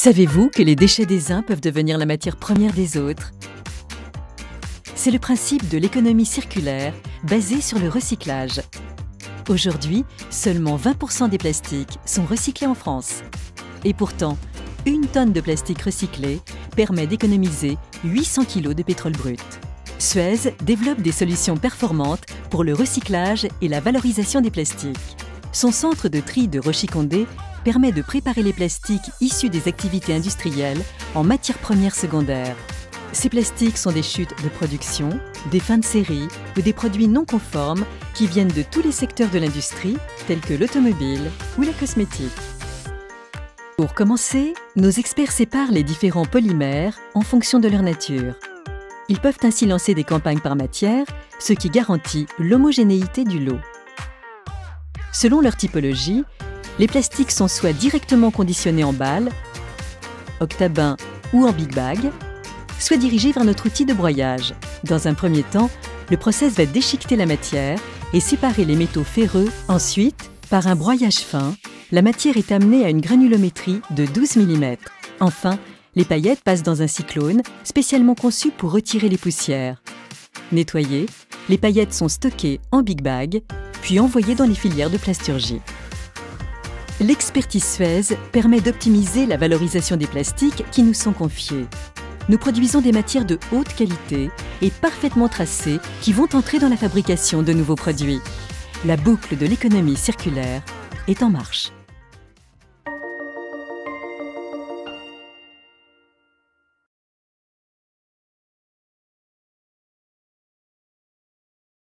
Savez-vous que les déchets des uns peuvent devenir la matière première des autres? C'est le principe de l'économie circulaire, basée sur le recyclage. Aujourd'hui, seulement 20% des plastiques sont recyclés en France. Et pourtant, une tonne de plastique recyclé permet d'économiser 800 kg de pétrole brut. Suez développe des solutions performantes pour le recyclage et la valorisation des plastiques. Son centre de tri de Rochy-Condé permet de préparer les plastiques issus des activités industrielles en matières premières secondaires. Ces plastiques sont des chutes de production, des fins de série ou des produits non conformes qui viennent de tous les secteurs de l'industrie, tels que l'automobile ou la cosmétique. Pour commencer, nos experts séparent les différents polymères en fonction de leur nature. Ils peuvent ainsi lancer des campagnes par matière, ce qui garantit l'homogénéité du lot. Selon leur typologie, les plastiques sont soit directement conditionnés en balles, octabins ou en big bag, soit dirigés vers notre outil de broyage. Dans un premier temps, le process va déchiqueter la matière et séparer les métaux ferreux. Ensuite, par un broyage fin, la matière est amenée à une granulométrie de 12 mm. Enfin, les paillettes passent dans un cyclone spécialement conçu pour retirer les poussières. Nettoyées, les paillettes sont stockées en big bag, puis envoyées dans les filières de plasturgie. L'expertise Suez permet d'optimiser la valorisation des plastiques qui nous sont confiés. Nous produisons des matières de haute qualité et parfaitement tracées qui vont entrer dans la fabrication de nouveaux produits. La boucle de l'économie circulaire est en marche.